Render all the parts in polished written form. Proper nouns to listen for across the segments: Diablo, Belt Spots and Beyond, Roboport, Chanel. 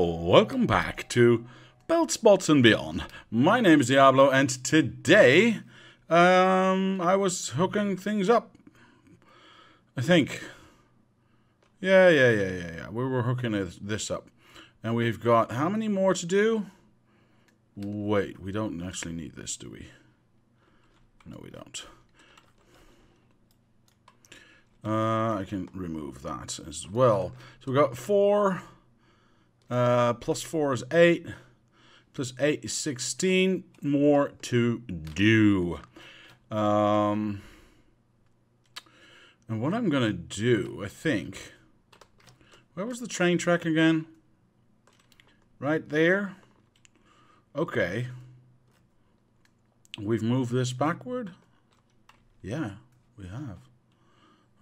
Welcome back to Belt Spots and Beyond. My name is Diablo, and today I was hooking things up. I think. Yeah. We were hooking this up. And we've got how many more to do? Wait, we don't actually need this, do we? No, we don't. I can remove that as well. So we've got 4. Plus 4 is 8. Plus 8 is 16. More to do. And what I'm going to do, I think... Where was the train track again? Right there. Okay. We've moved this backward? Yeah, we have.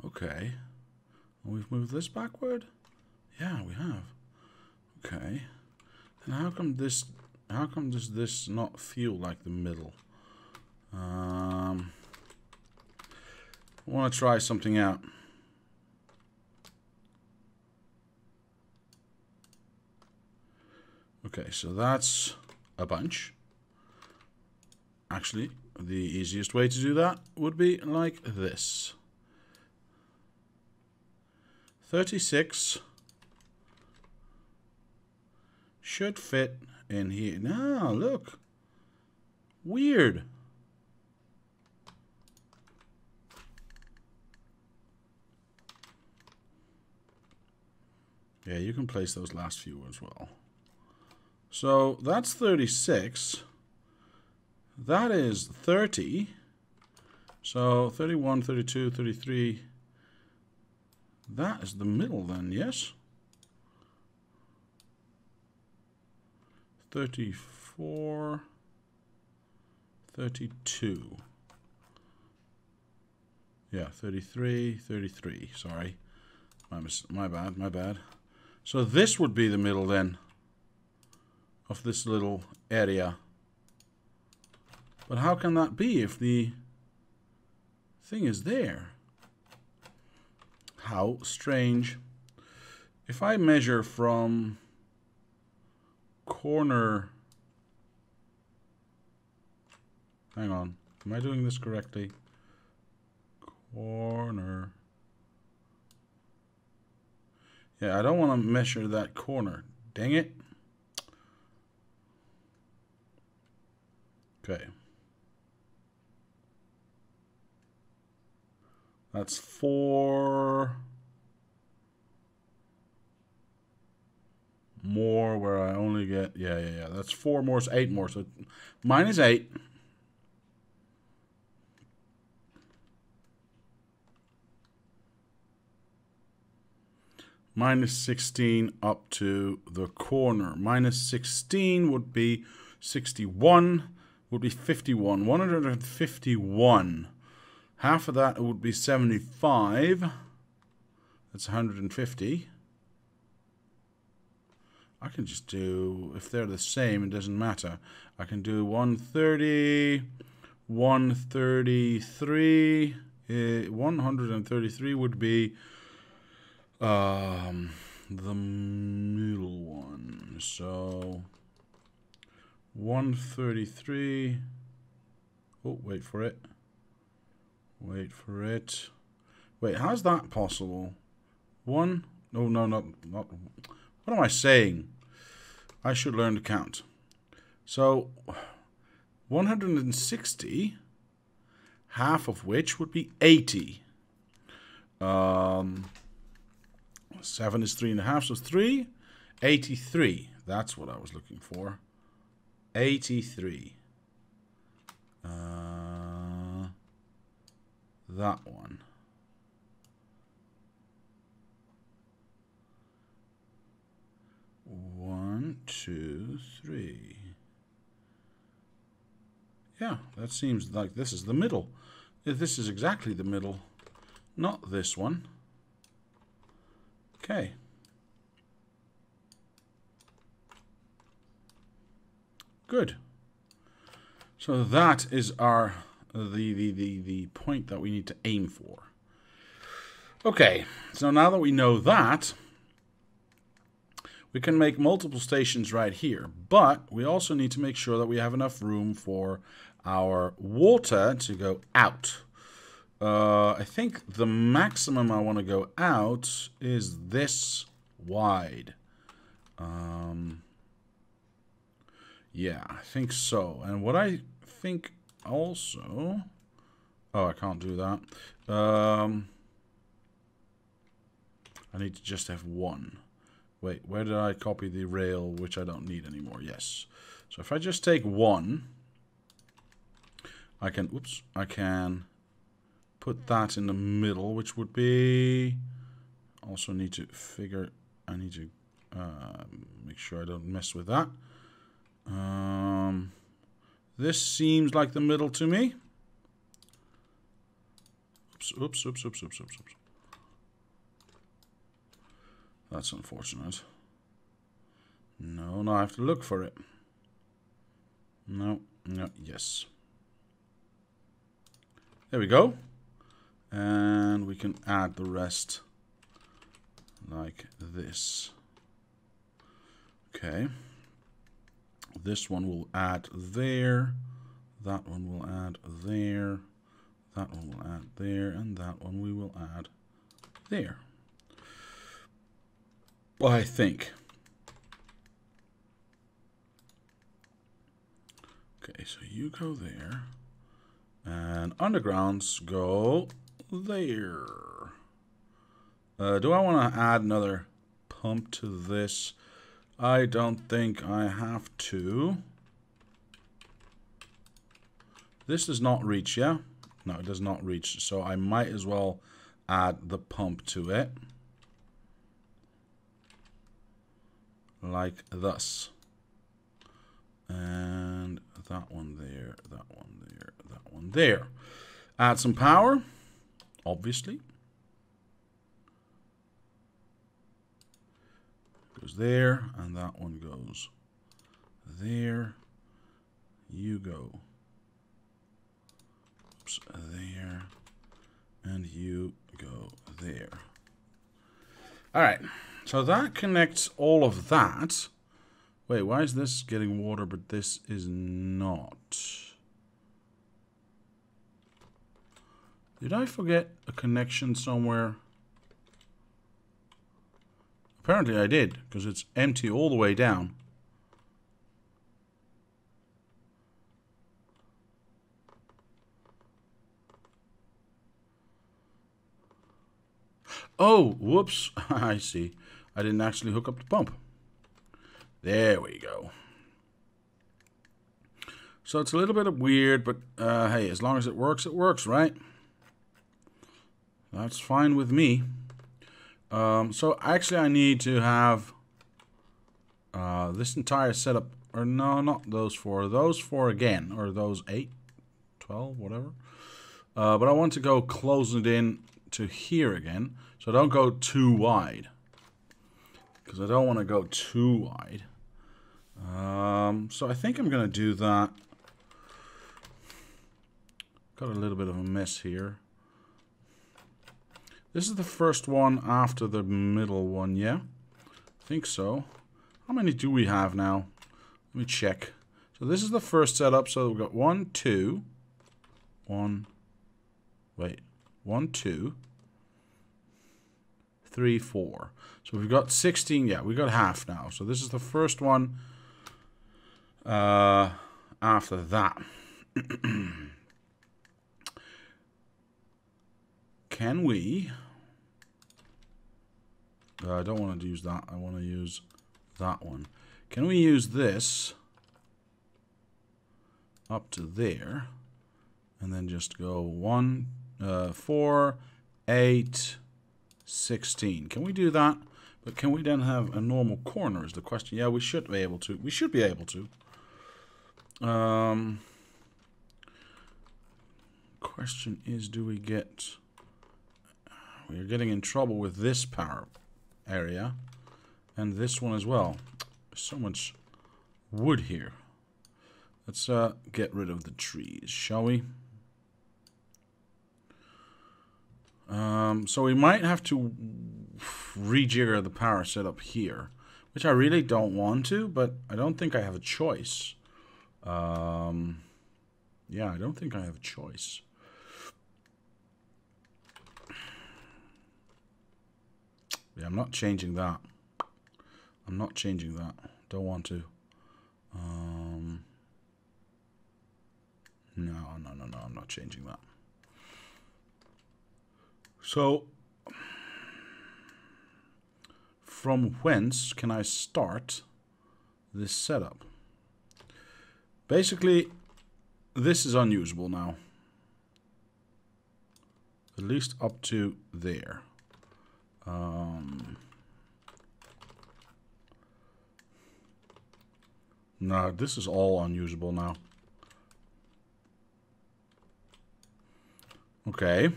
Okay. We've moved this backward? Yeah, we have. Okay. Then how come does this not feel like the middle? I want to try something out. Okay, so that's a bunch. Actually, the easiest way to do that would be like this. 36 should fit in here. Now, look. Weird. Yeah, you can place those last few as well. So that's 36. That is 30. So 31, 32, 33. That is the middle then, yes? 34, 32. Yeah, 33, 33. Sorry. My bad. So this would be the middle then of this little area. But how can that be if the thing is there? How strange. If I measure from corner... Hang on. Am I doing this correctly? Corner... Yeah, I don't want to measure that corner. Dang it. Okay. That's 4 more where I only get, yeah. That's 4 more, so 8 more. So mine is 8. Minus 16 up to the corner. Minus 16 would be 61, would be 51. 151. Half of that would be 75. That's 150. I can just do, if they're the same, it doesn't matter. I can do 130, 133. 133 would be the middle one. So 133. Oh, wait for it. Wait for it. Wait, how's that possible? One? Oh, no, not. What am I saying? I should learn to count. So, 160, half of which would be 80. 7 is 3.5, so 3. 83. That's what I was looking for. 83. That one. One, two, three. Yeah, that seems like this is the middle. This is exactly the middle, not this one. Okay. Good. So that is our... The point that we need to aim for. Okay, so now that we know that, We can make multiple stations right here, but we also need to make sure that we have enough room for our water to go out. I think the maximum I want to go out is this wide. Yeah, I think so. And what I think also... Oh, I can't do that. I need to just have one. Wait, where did I copy the rail, which I don't need anymore? Yes. So if I just take one, I can... Oops. I can... put that in the middle, which would be... Also need to figure... I need to make sure I don't mess with that. This seems like the middle to me. Oops, oops, oops, oops, oops, oops, oops. That's unfortunate. No, now I have to look for it. No, no, yes. There we go. And we can add the rest like this. Okay. This one will add there. That one will add there. That one will add there. And that one we will add there. Well, I think. Okay, so you go there. And undergrounds go... there. Do I want to add another pump to this? I don't think I have to. This does not reach, yeah? No, it does not reach, so I might as well add the pump to it. Like thus. And that one there, that one there, that one there. Add some power. Obviously. Goes there, and that one goes there. You go. Oops, there. And you go there. Alright, so that connects all of that. Wait, why is this getting water, but this is not? Did I forget a connection somewhere? Apparently I did, because it's empty all the way down. Oh, whoops. I see. I didn't actually hook up the pump. There we go. So it's a little bit weird, but hey, as long as it works, right? That's fine with me. So actually I need to have this entire setup, or no, not those four again, or those 8, 12, whatever. But I want to go close it in to here again, so don't go too wide, because I don't want to go too wide. So I think I'm going to do that. Got a little bit of a mess here. This is the first one after the middle one, yeah? I think so. How many do we have now? Let me check. So this is the first setup, so we've got 1, 2. 1, 2. 3, 4. So we've got 16, yeah, we've got half now. So this is the first one after that. Can we... I don't want to use that. I want to use that one. Can we use this up to there? And then just go 1, 4, 8, 16. Can we do that? But can we then have a normal corner is the question. Yeah, we should be able to. We should be able to. Question is, do we get... We're getting in trouble with this power area and this one as well. There's so much wood here. Let's get rid of the trees, shall we? So we might have to rejigger the power setup here. which I really don't want to, but I don't think I have a choice. Yeah, I don't think I have a choice. Yeah, I'm not changing that. I'm not changing that. Don't want to. No, I'm not changing that. So, from whence can I start this setup? Basically, this is unusable now. At least up to there. No, this is all unusable now. Okay.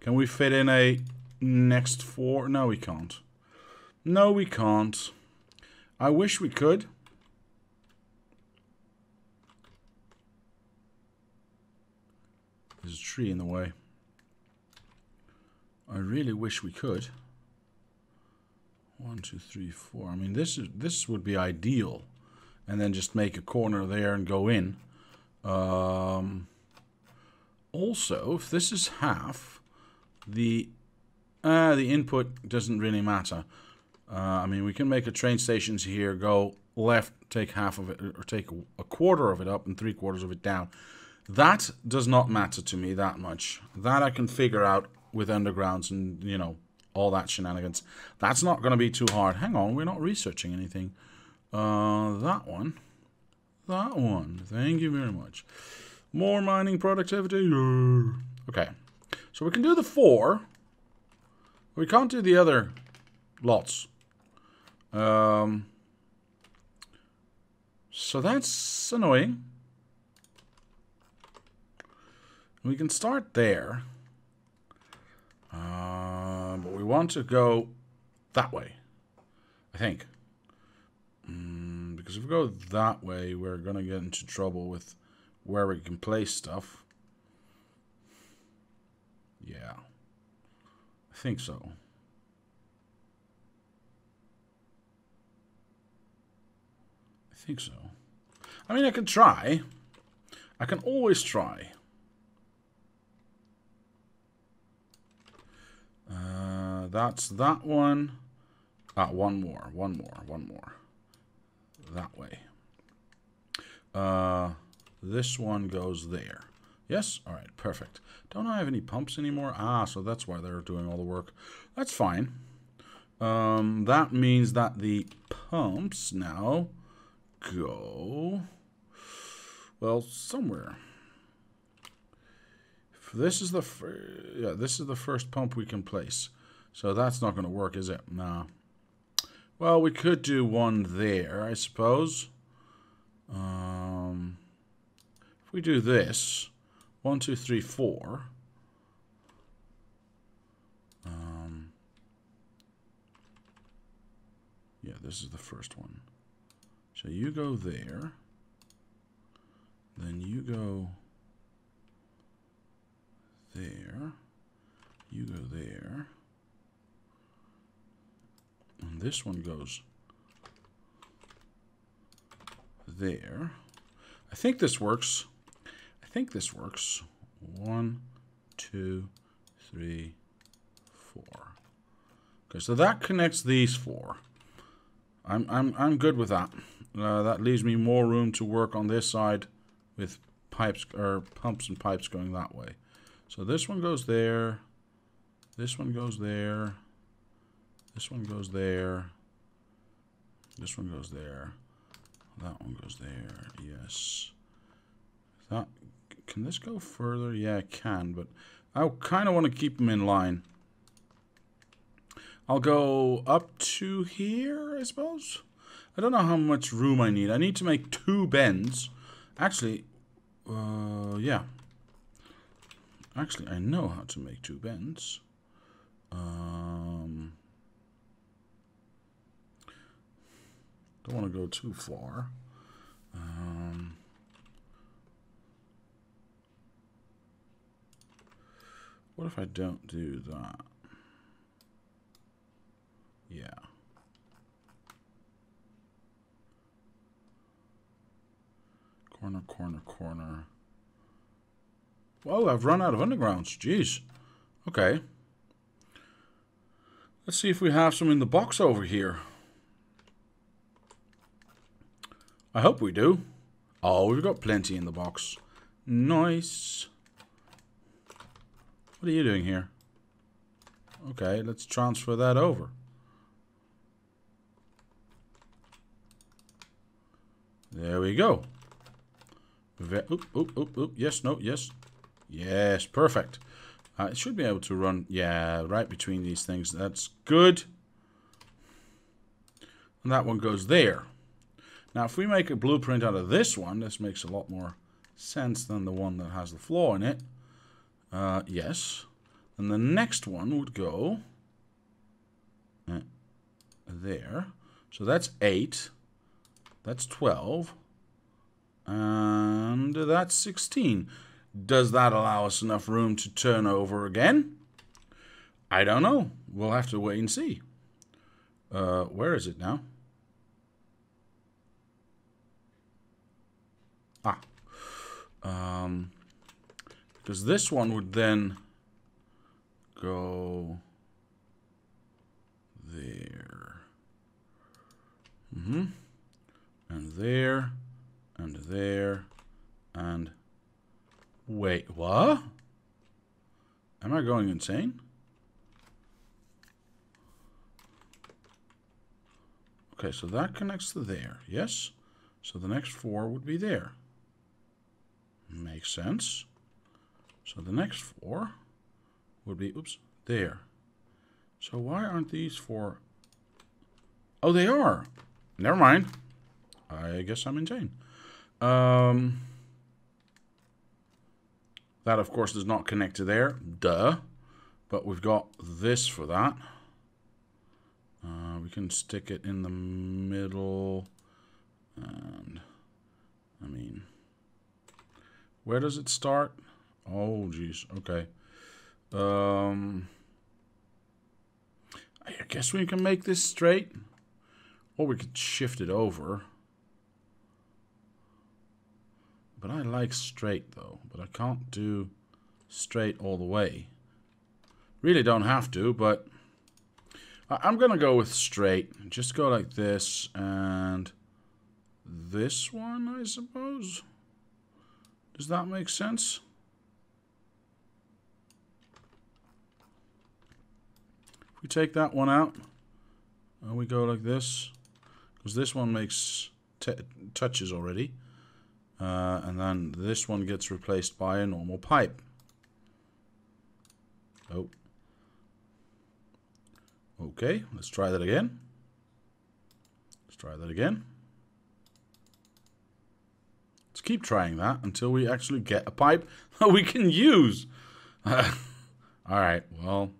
Can we fit in a next four? No, we can't. No, we can't. I wish we could. There's a tree in the way. I really wish we could. 1, 2, 3, 4. I mean, this would be ideal. And then just make a corner there and go in. Also, if this is half, the input doesn't really matter. I mean, we can make a train station here, go left, take half of it, or take a quarter of it up and 3/4 of it down. That does not matter to me that much. That I can figure out with undergrounds and, you know, all that shenanigans. That's not going to be too hard. Hang on, we're not researching anything. That one. Thank you very much. More mining productivity. Okay. So we can do the 4. We can't do the other lots. So that's annoying. We can start there. But we want to go that way, I think. Because if we go that way, we're going to get into trouble with where we can place stuff. Yeah, I think so. I think so. I mean, I can try. I can always try. That's that one. Ah, one more. That way. This one goes there. Yes? All right, perfect. Don't I have any pumps anymore? Ah, so that's why they're doing all the work. That's fine. That means that the pumps now go, well, somewhere. If this is the first pump we can place. So that's not going to work, is it? No. Well, we could do one there, I suppose. If we do this, 1, 2, 3, 4. Yeah, this is the first one. So you go there. Then you go there. You go there. And this one goes there. I think this works. 1, 2, 3, 4. Okay, so that connects these 4. I'm good with that. That leaves me more room to work on this side with pipes or pumps and pipes going that way. So this one goes there. This one goes there. This one goes there. This one goes there. That one goes there. Yes. That, can this go further? Yeah, it can, but I kind of want to keep them in line. I'll go up to here, I suppose. I don't know how much room I need. I need to make 2 bends. Actually, yeah. Actually, I know how to make 2 bends. Don't want to go too far. What if I don't do that? Yeah. Corner. Whoa, I've run out of undergrounds. Jeez. Okay. Let's see if we have some in the box over here. I hope we do. Oh, we've got plenty in the box. Nice. What are you doing here? Okay, let's transfer that over. There we go. Yes, perfect. I should be able to run, right between these things. That's good. And that one goes there. Now, if we make a blueprint out of this one, this makes a lot more sense than the one that has the flaw in it. Yes. And the next one would go there. So that's 8. That's 12. And that's 16. Does that allow us enough room to turn over again? I don't know. We'll have to wait and see. Where is it now? Ah. Because this one would then go there. Mm-hmm. And there. And there. And... Wait, what? Am I going insane? Okay, so that connects to there, yes? So the next 4 would be there. Makes sense. So the next 4 would be, oops, there. So why aren't these 4? Oh, they are. Never mind. I guess I'm insane. That, of course, does not connect to there. Duh. But we've got this for that. We can stick it in the middle. And, I mean, where does it start? Oh, geez. Okay. I guess we can make this straight. Or we could shift it over. But I like straight, though. But I can't do straight all the way. Really don't have to, but... I'm going to go with straight. Just go like this, and... This one, I suppose? Does that make sense? If we take that one out, and we go like this. Because this one makes touches already. And then this one gets replaced by a normal pipe. Oh. Okay, let's try that again. Let's keep trying that until we actually get a pipe that we can use. Alright, well,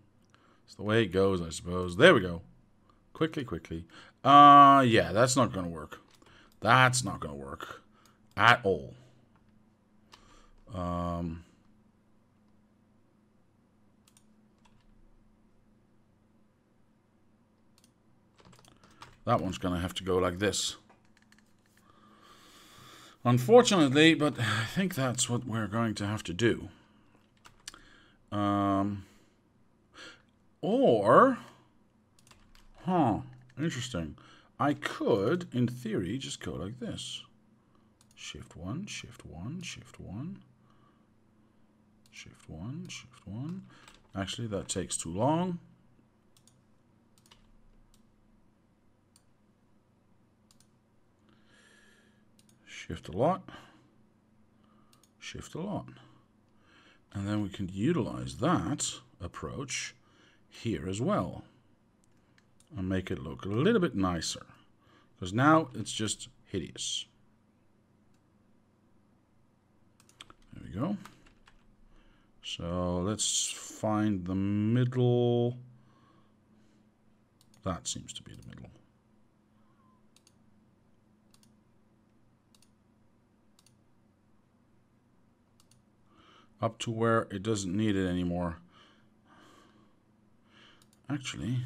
it's the way it goes, I suppose. There we go. Quickly. Yeah, that's not going to work. At all. That one's going to have to go like this. Unfortunately, but I think that's what we're going to have to do. Interesting. I could, in theory, just go like this. Shift 1. Actually, that takes too long. Shift a lot. And then we can utilize that approach here as well. And make it look a little bit nicer. Because now it's just hideous. There we go. So let's find the middle. That seems to be the middle. Up to where it doesn't need it anymore. Actually,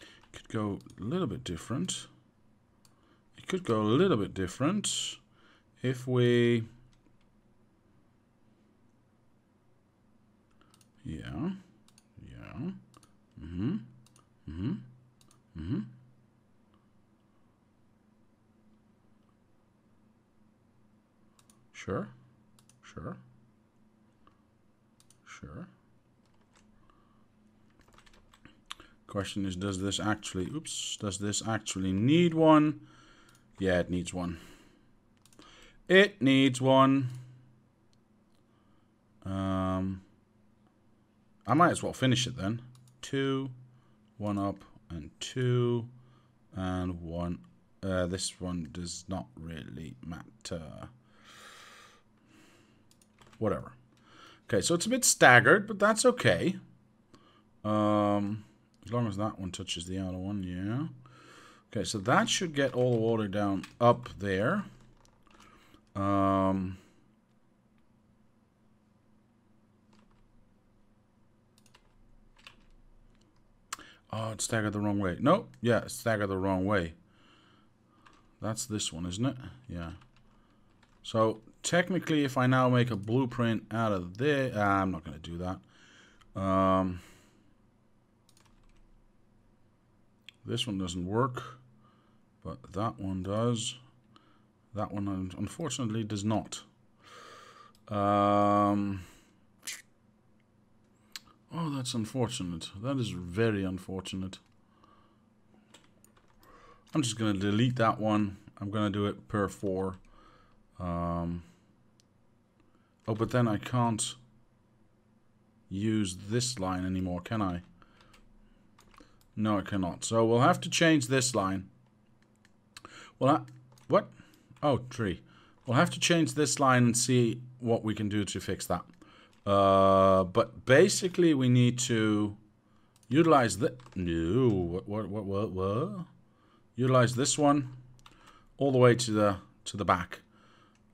it could go a little bit different. if we, Sure. Question is, does this actually, does this actually need one? Yeah, it needs one. It needs one. I might as well finish it then. 2, 1 up, and 2, and 1. This one does not really matter. Whatever. Okay, so it's a bit staggered, but that's okay. As long as that one touches the other one, yeah. Okay, so that should get all the water down up there. Oh, it's staggered the wrong way. No, yeah, it's staggered the wrong way. That's this one, isn't it? Yeah. So technically, if I now make a blueprint out of there, I'm not going to do that. This one doesn't work, but that one does. That one, unfortunately, does not. Oh, that's unfortunate. That is very unfortunate. I'm just going to delete that one. I'm going to do it per 4. Oh, but then I can't use this line anymore, can I? No, I cannot. So we'll have to change this line. Well, what? Oh, 3. We'll have to change this line and see what we can do to fix that. But basically, we need to utilize the no. What? Utilize this one all the way to the back.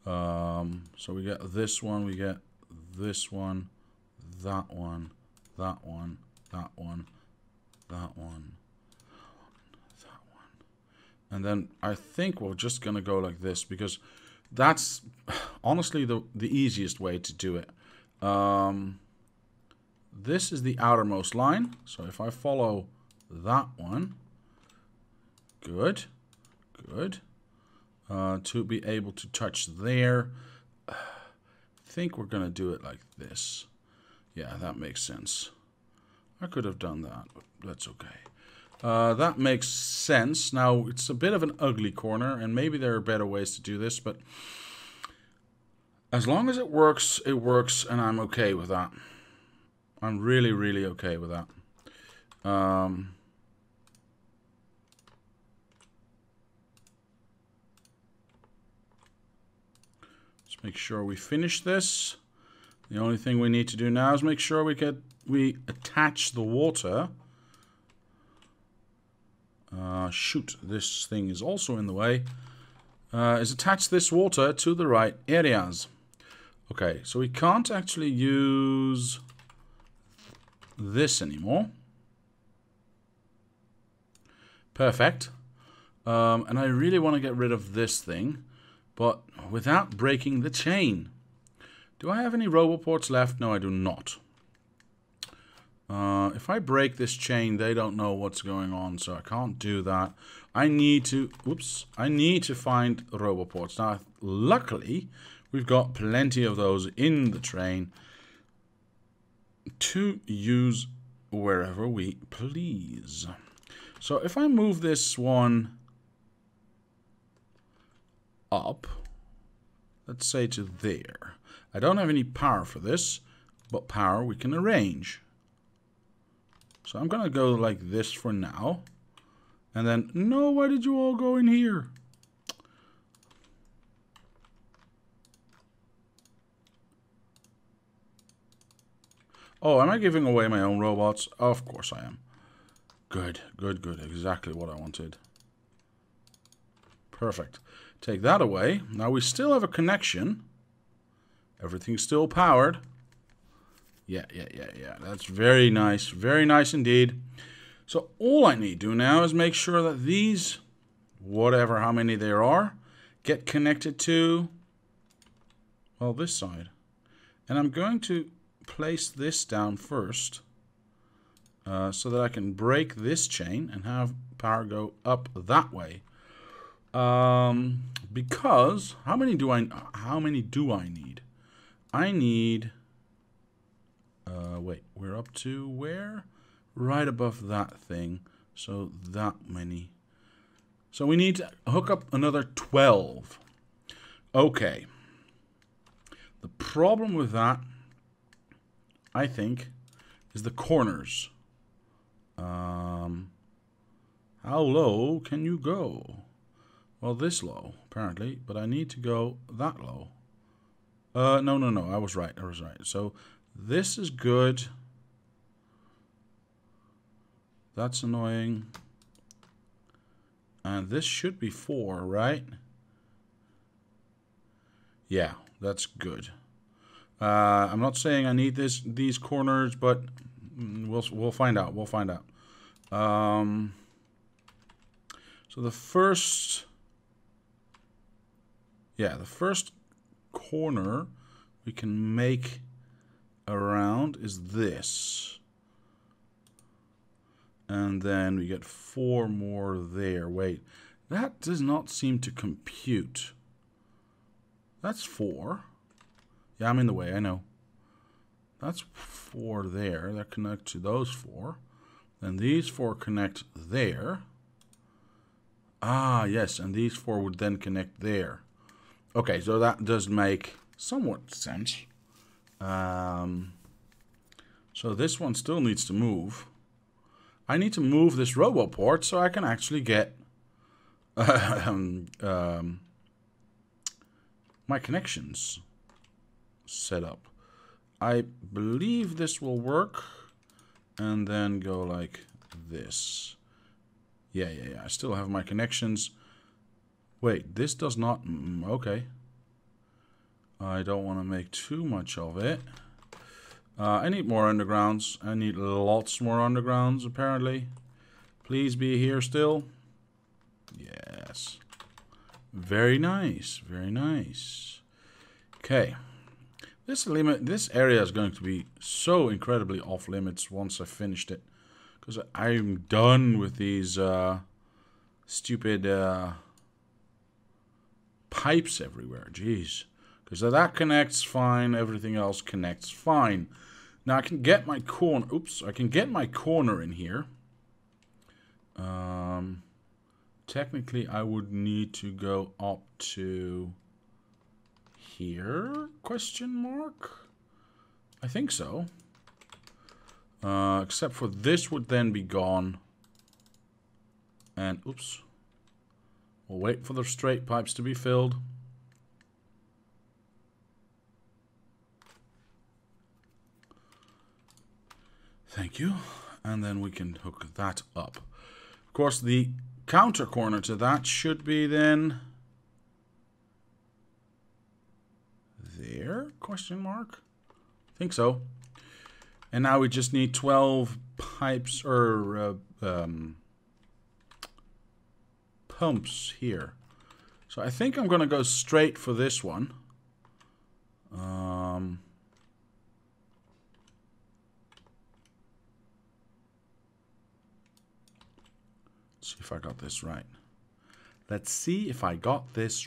So we get this one, we get this one, that one, that one, that one, that one, that one. And then I think we're just going to go like this, because that's honestly the easiest way to do it. This is the outermost line. So if I follow that one, good. To be able to touch there. I think we're going to do it like this. Yeah, that makes sense. I could have done that, but that's okay. That makes sense. Now, it's a bit of an ugly corner, and maybe there are better ways to do this, but as long as it works, and I'm okay with that. I'm really, really okay with that. Make sure we finish this. The only thing we need to do now is make sure we attach the water. Shoot, this thing is also in the way. Is attach this water to the right areas. Okay, so we can't actually use this anymore. Perfect. And I really want to get rid of this thing, but without breaking the chain. Do I have any RoboPorts left? No, I do not. If I break this chain, they don't know what's going on, so I can't do that. I need to, I need to find RoboPorts. Now, luckily, we've got plenty of those in the train to use wherever we please. So if I move this one up, let's say to there. I don't have any power for this, but power we can arrange. So I'm gonna go like this for now, and then no, why did you all go in here? Oh, am I giving away my own robots? Of course I am. Good, exactly what I wanted. Perfect. Take that away. Now we still have a connection. Everything's still powered. Yeah. That's very nice. Very nice indeed. So all I need to do now is make sure that these, whatever, how many there are, get connected to well, this side. And I'm going to place this down first so that I can break this chain and have power go up that way. Because how many do I need? I need wait, we're up to where? Right above that thing. So that many. So we need to hook up another 12. Okay. The problem with that, I think, is the corners. How low can you go? Well, this low, apparently, but I need to go that low. No, I was right, So this is good. That's annoying. And this should be 4, right? Yeah, that's good. I'm not saying I need these corners, but we'll find out. So the first, the first corner we can make around is this. And then we get 4 more there. Wait, that does not seem to compute. That's 4. Yeah, I'm in the way, I know. That's 4 there. That connects to those 4. Then these 4 connect there. Ah, yes, and these 4 would then connect there. Okay, so that does make somewhat sense. So this one still needs to move. I need to move this Roboport so I can actually get my connections set up. I believe this will work. And then go like this. Yeah. I still have my connections. Wait, this does not... Okay. I don't want to make too much of it. I need more undergrounds. I need lots more undergrounds, apparently. Please be here still. Yes. Very nice. Very nice. Okay. This area is going to be so incredibly off limits once I've finished it. Because I'm done with these stupid pipes everywhere. Jeez. So that connects fine, everything else connects fine. Now I can get my corner, I can get my corner in here. Technically I would need to go up to here, I think so. Except for this would then be gone. And, we'll wait for the straight pipes to be filled. Thank you. And then we can hook that up. Of course, the counter corner to that should be then... there? I think so. And now we just need 12 pipes or pumps here. So I think I'm going to go straight for this one. See if I got this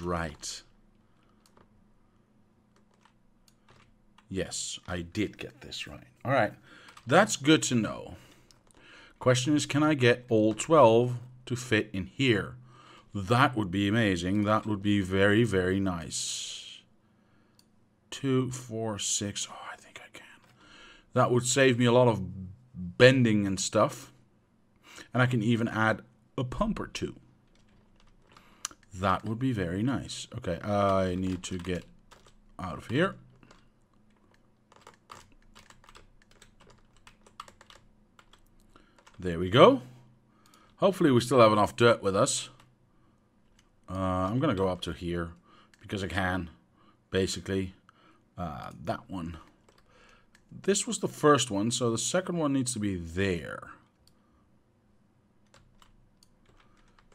right. Yes, I did get this right. All right, that's good to know. Question is, can I get all 12 to fit in here? That would be amazing. That would be very, very nice. 2, 4, 6. Oh, I think I can. That would save me a lot of bending and stuff. And I can even add a pump or 2. That would be very nice. Okay, I need to get out of here. There we go. Hopefully we still have enough dirt with us. I'm going to go up to here because I can, basically. That one. This was the first one, so the second one needs to be there.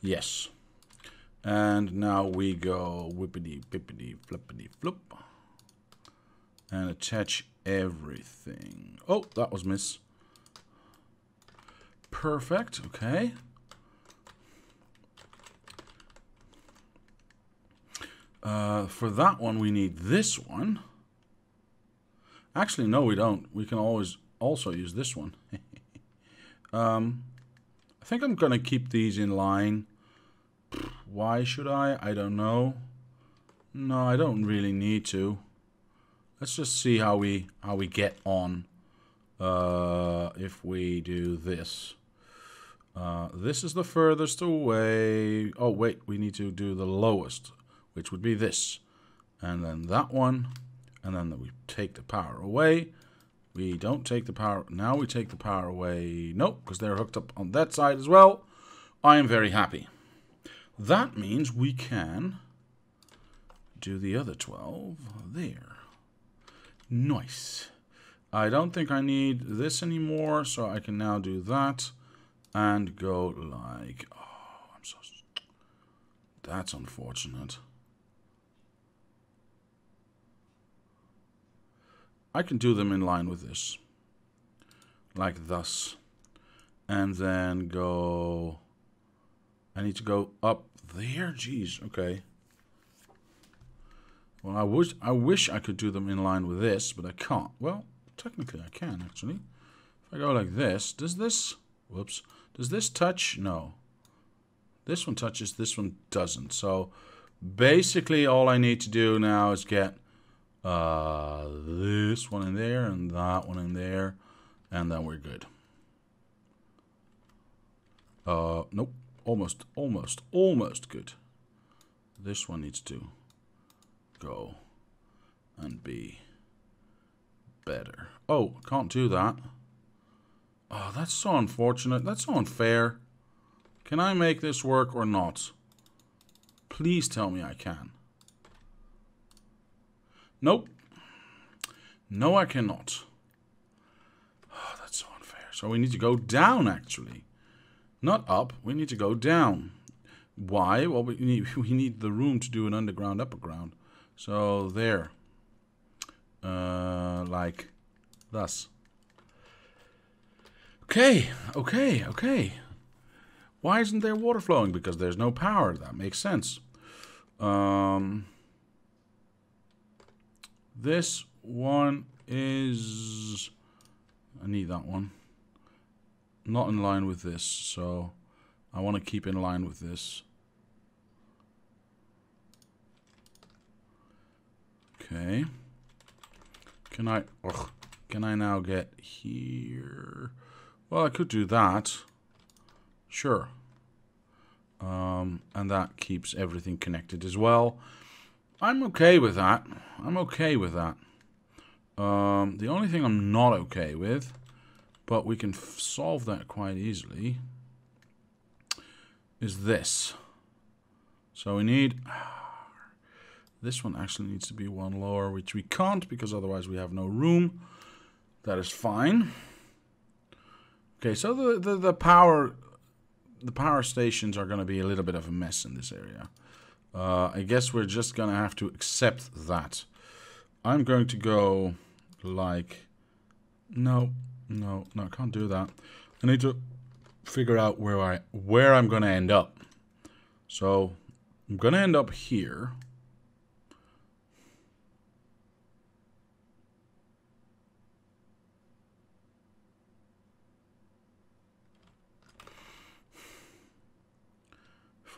Yes. And now we go whippity, bippity, flippity, flop. and attach everything. Oh, that was miss. Perfect. Okay. For that one, we need this one. Actually, no, we don't. We can always also use this one. I think I'm going to keep these in line. Why should I? I don't know. No, I don't really need to. Let's just see how we get on if we do this. This is the furthest away. Oh, wait, we need to do the lowest, which would be this. And then that one. And then we take the power away. We don't take the power. Now we take the power away. Nope, because they're hooked up on that side as well. I am very happy. That means we can do the other 12 there. Nice. I don't think I need this anymore, so I can now do that and go like... Oh, I'm so... That's unfortunate. I can do them in line with this. Like thus. And then go... I need to go up there? Jeez, okay. Well, I wish I could do them in line with this, but I can't. Well, technically I can, actually. If I go like this, does this... Whoops. Does this touch? No. This one touches, this one doesn't. So, basically all I need to do now is get... this one in there, and that one in there, and then we're good. Nope. Almost good. This one needs to go and be better. Oh, can't do that. Oh, that's so unfortunate. That's so unfair. Can I make this work or not? Please tell me I can. Nope. No, I cannot. Oh, that's so unfair. So we need to go down, actually. Not up. We need to go down. Why? Well, we need the room to do an underground, upper ground. So there. Like thus. Okay. Why isn't there water flowing? Because there's no power. That makes sense. This one is... I need that one. Not in line with this, so I want to keep in line with this. Okay. Can I... Ugh, can I now get here? Well, I could do that. Sure. And that keeps everything connected as well. I'm okay with that. I'm okay with that. The only thing I'm not okay with, but we can solve that quite easily, is this. So we need... This one actually needs to be one lower, which we can't, because otherwise we have no room. That is fine. Okay, so the power stations are going to be a little bit of a mess in this area. I guess we're just going to have to accept that. I'm going to go like... No, I can't do that. I need to figure out where I'm going to end up. So, I'm going to end up here.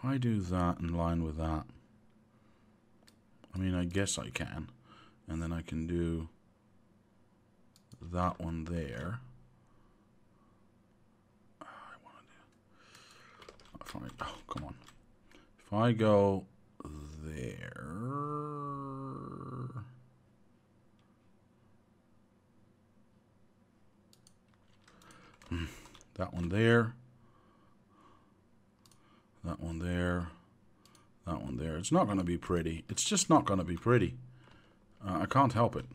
I do that in line with that. I mean, I guess I can. And then I can do that one there. I want to do... Oh, come on. If I go there... That one there. That one there. That one there. It's not going to be pretty. It's just not going to be pretty. I can't help it.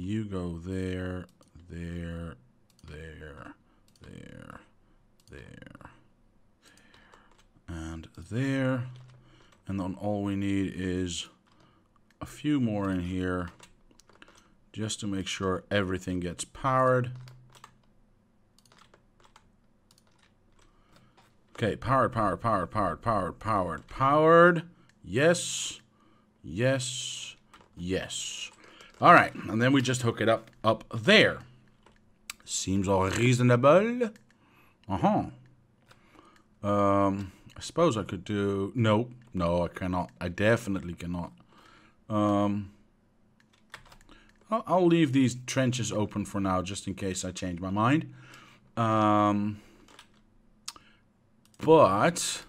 You go there. There. And there. And then all we need is a few more in here just to make sure everything gets powered. Okay, powered. Yes, yes, yes. All right, and then we just hook it up there. Seems all reasonable. I suppose I could do... No, I cannot. I definitely cannot. I'll leave these trenches open for now, just in case I change my mind. But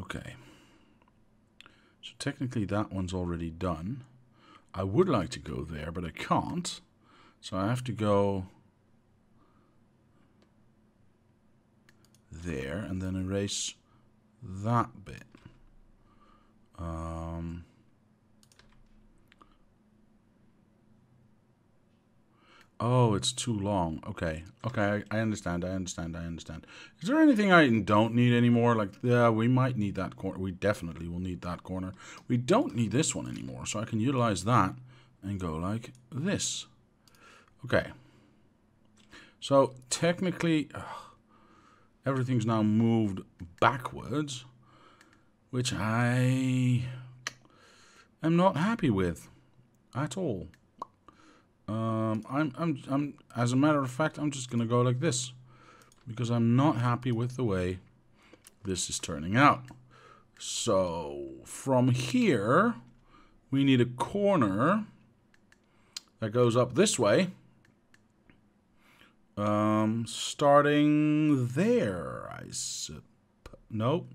okay, so technically that one's already done. I would like to go there, but I can't, so I have to go there and then erase that bit. Oh, it's too long. Okay, I understand. Is there anything I don't need anymore? Like, yeah, we might need that corner. We definitely will need that corner. We don't need this one anymore, so I can utilize that and go like this. Okay. So, technically, everything's now moved backwards, which I am not happy with at all. As a matter of fact, I'm just gonna go like this, because I'm not happy with the way this is turning out. So from here, we need a corner that goes up this way, starting there, I suppose. Nope,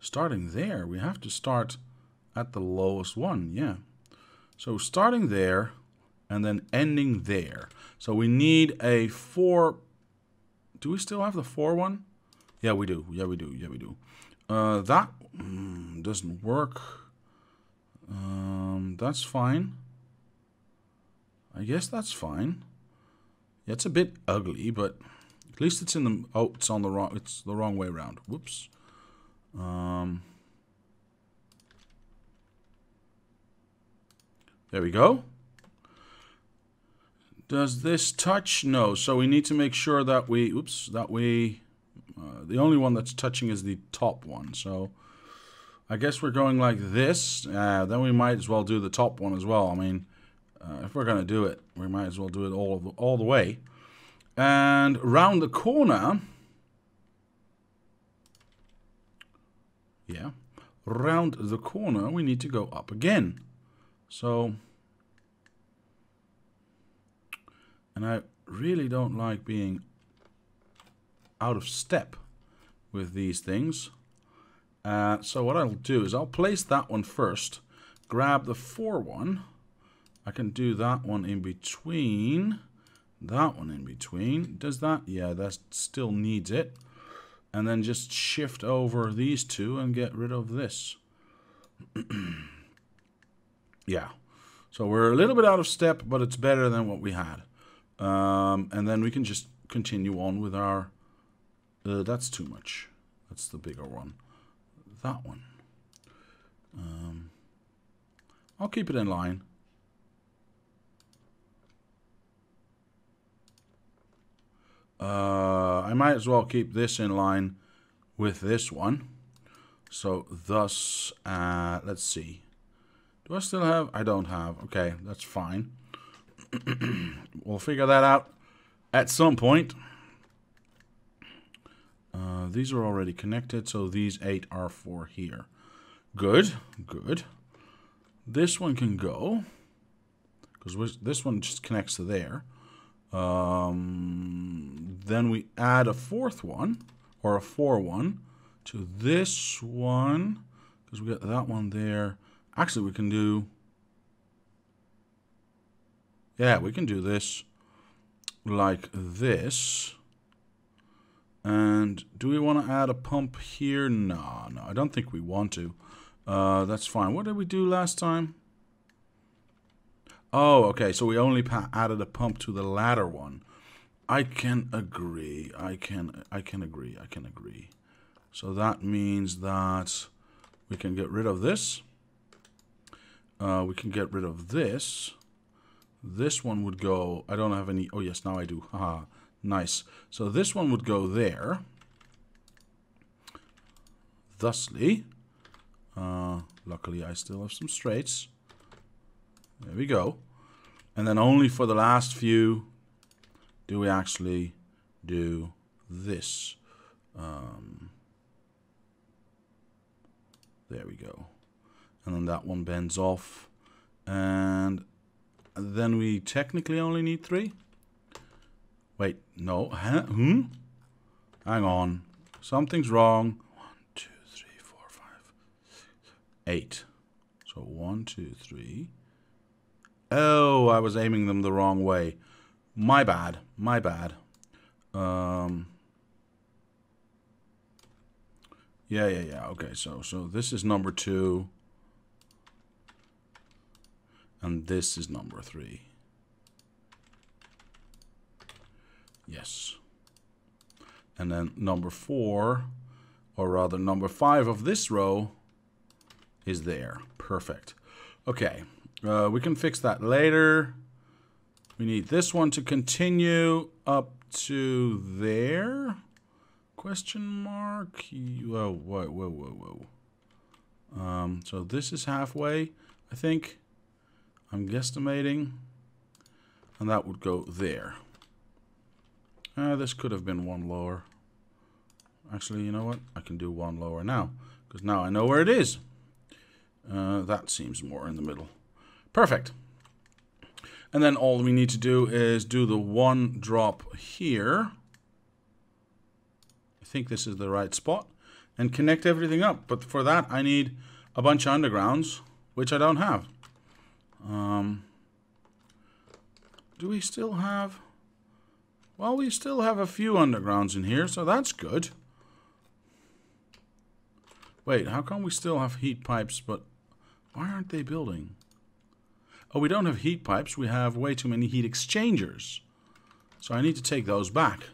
starting there. We have to start at the lowest one, yeah. So starting there, and then ending there. So we need a 4. Do we still have the 4 one? Yeah, we do. Yeah, we do. That doesn't work. That's fine. I guess that's fine. Yeah, it's a bit ugly, but at least it's in the... Oh, it's on the wrong... It's the wrong way around. Whoops. There we go. Does this touch? No. So we need to make sure that we... Oops. That we... the only one that's touching is the top one. So I guess we're going like this. Then we might as well do the top one as well. I mean, if we're going to do it, we might as well do it all the way. And round the corner. Yeah. Round the corner, we need to go up again. So... And I really don't like being out of step with these things. So what I'll do is I'll place that one first, grab the 4 one. I can do that one in between. That one in between. Does that? Yeah, that still needs it. And then just shift over these two and get rid of this. Yeah. So we're a little bit out of step, but it's better than what we had. And then we can just continue on with our... that's too much. That's the bigger one. That one. I'll keep it in line. I might as well keep this in line with this one. So, thus... let's see. Do I still have... I don't have. Okay, that's fine. We'll figure that out at some point. These are already connected, so these 8 are for here. Good, good. This one can go, because this one just connects to there. Then we add a 4th one, or a 4 one, to this one, because we got that one there. Actually, we can do... Yeah, we can do this like this. And do we want to add a pump here? No, I don't think we want to. That's fine. What did we do last time? Oh, okay, so we only added a pump to the latter one. I can agree. So that means that we can get rid of this. We can get rid of this. This one would go, I don't have any, oh yes, now I do. Haha, nice. So this one would go there. Thusly, luckily I still have some straights. There we go. And then only for the last few do we actually do this. There we go. And then that one bends off. And then we technically only need three. Wait, no. Huh? Hmm? Hang on. Something's wrong. 8. So 1, 2, 3. Oh, I was aiming them the wrong way. My bad. My bad. Yeah. Okay, so this is number 2. And this is number 3. Yes. And then number 4, or rather number 5 of this row is there. Perfect. Okay, we can fix that later. We need this one to continue up to there? Question mark? Whoa, whoa, whoa, whoa, whoa. So this is halfway, I think. I'm guesstimating. And that would go there. This could have been one lower. Actually, you know what? I can do one lower now, because now I know where it is. That seems more in the middle. Perfect. And then all we need to do is do the one drop here. I think this is the right spot. And connect everything up. But for that, I need a bunch of undergrounds, which I don't have. Do we still have... Well, we still have a few undergrounds in here, so that's good. Wait, how come we still have heat pipes, but why aren't they building? Oh, we don't have heat pipes. We have way too many heat exchangers. So I need to take those back.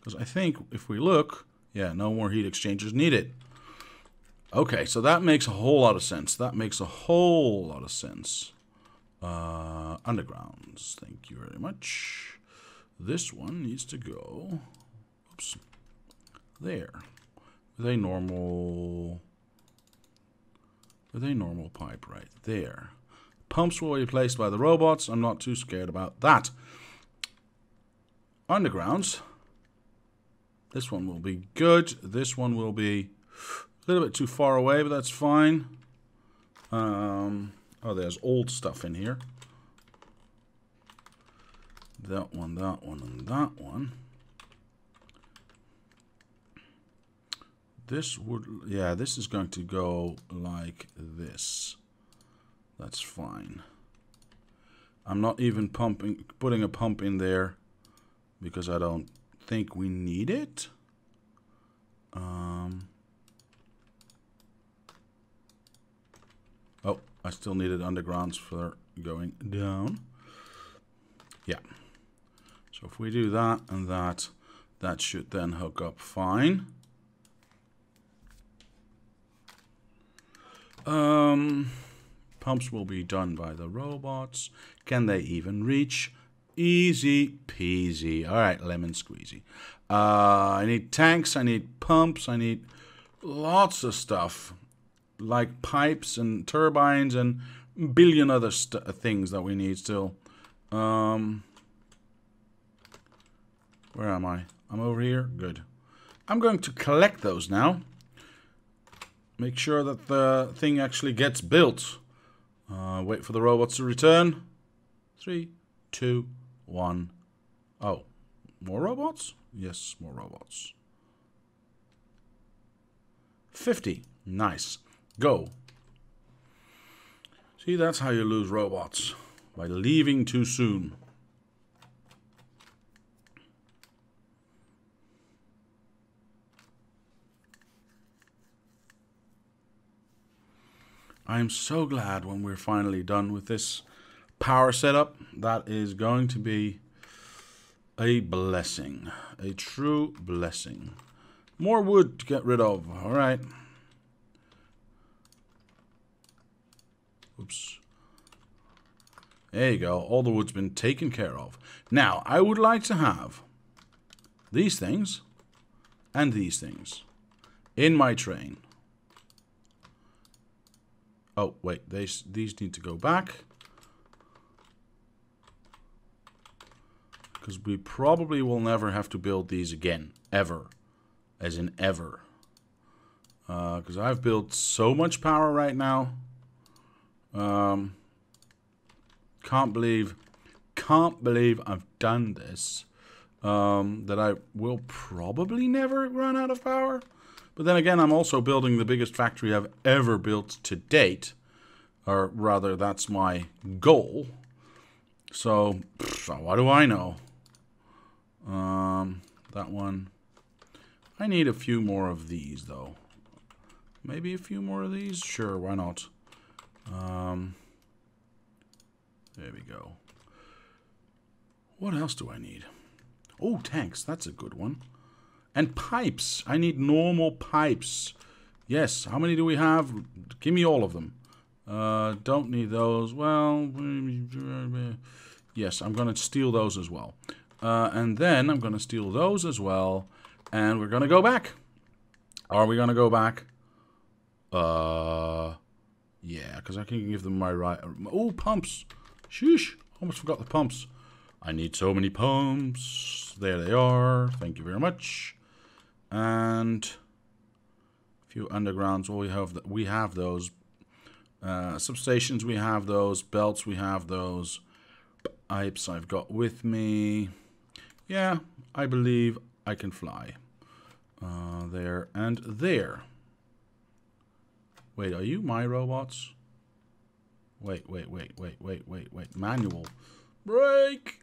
Because I think if we look, yeah, no more heat exchangers needed. Okay, so that makes a whole lot of sense. That makes a whole lot of sense. Undergrounds. Thank you very much. This one needs to go... Oops. There. With a normal pipe right there. Pumps will be replaced by the robots. I'm not too scared about that. Undergrounds. This one will be good. This one will be a little bit too far away, but that's fine. Oh, there's old stuff in here. That one, and that one. This would, yeah, this is going to go like this. That's fine. I'm not even putting a pump in there because I don't think we need it. Oh, I still needed undergrounds for going down. Yeah. So if we do that and that, that should then hook up fine. Pumps will be done by the robots. Can they even reach? Easy peasy. All right, lemon squeezy. I need tanks. I need pumps. I need lots of stuff, like pipes and turbines and a billion other things that we need still. Where am I? I'm over here. Good. I'm going to collect those now. Make sure that the thing actually gets built. Wait for the robots to return. 3, 2, 1. Oh, more robots? Yes, more robots. 50. Nice. Go. See, that's how you lose robots. By leaving too soon. I am so glad when we're finally done with this power setup. That is going to be A blessing. A true blessing. More wood to get rid of. All right. Oops. There you go. All the wood's been taken care of. Now, I would like to have these things and these things in my train. Oh, wait. These need to go back. Because we probably will never have to build these again. Ever. As in ever. Because I've built so much power right now. Can't believe I've done this. That I will probably never run out of power. But then again, I'm also building the biggest factory I've ever built to date. Or rather, that's my goal. So, what do I know? That one. I need a few more of these, though. Maybe a few more of these? Sure, why not? There we go. What else do I need? Oh, tanks. That's a good one. And pipes. I need normal pipes. Yes. How many do we have? Give me all of them. Don't need those. Well, yes, I'm going to steal those as well. And then I'm going to steal those as well. And we're going to go back. Are we going to go back? Yeah, because I can give them my right... Oh, pumps. Sheesh. Almost forgot the pumps. I need so many pumps. There they are. Thank you very much. And a few undergrounds. Well, we have those. Substations, we have those. Belts, we have those. Pipes I've got with me. Yeah, I believe I can fly. There and there. Wait, are you my robots? Wait. Manual. Break!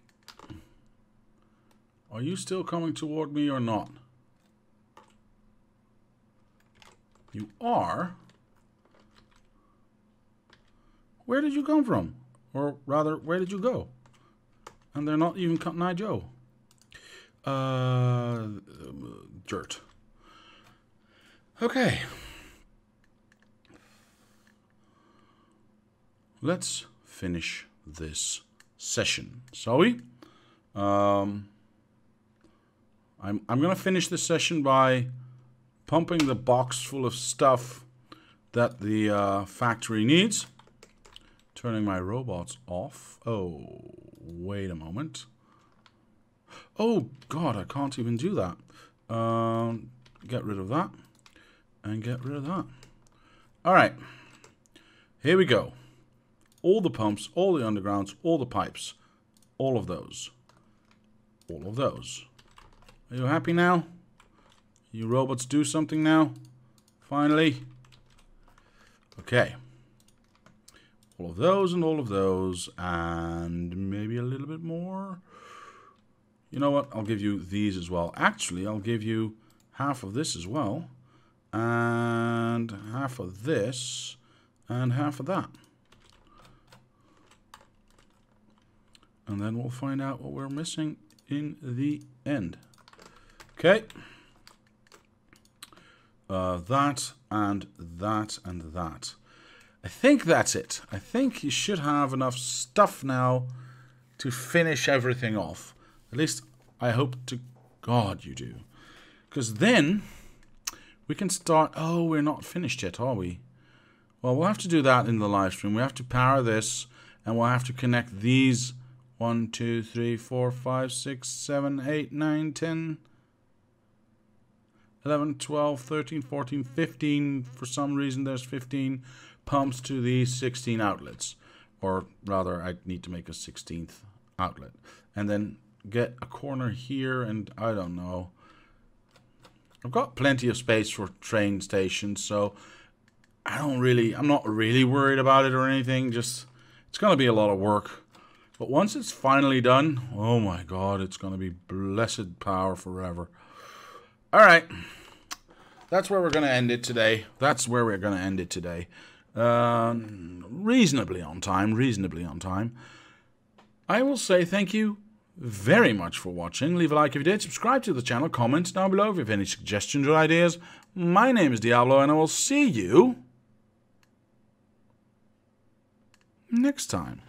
Are you still coming toward me or not? You are? Where did you come from? Or rather, where did you go? And they're not even Cotton Eye Joe. Dirt. Okay. Let's finish this session, shall we? I'm gonna finish this session by pumping the box full of stuff that the factory needs. Turning my robots off. Oh, wait a moment. Oh God, I can't even do that. Get rid of that and get rid of that. All right, here we go. All the pumps, all the undergrounds, all the pipes. All of those. All of those. Are you happy now? You robots do something now? Finally? Okay. All of those and all of those. And maybe a little bit more. You know what? I'll give you these as well. Actually, I'll give you half of this as well. And half of this. And half of that. And then we'll find out what we're missing in the end. Okay. That and that and that. I think that's it. I think you should have enough stuff now to finish everything off. At least I hope to God you do. Because then we can start... Oh, we're not finished yet, are we? Well, we'll have to do that in the live stream. We have to power this and we'll have to connect these... 1, 2, 3, 4, 5, 6, 7, 8, 9, 10, 11, 12, 13, 14, 15. For some reason, there's 15 pumps to these 16 outlets. Or rather, I need to make a 16th outlet. And then get a corner here, and I don't know. I've got plenty of space for train stations, so I'm not really worried about it or anything. Just, it's going to be a lot of work. But once it's finally done, oh my God, it's going to be blessed power forever. All right. That's where we're going to end it today. Reasonably on time. I will say thank you very much for watching. Leave a like if you did, subscribe to the channel, comment down below if you have any suggestions or ideas. My name is Diablo, and I will see you next time.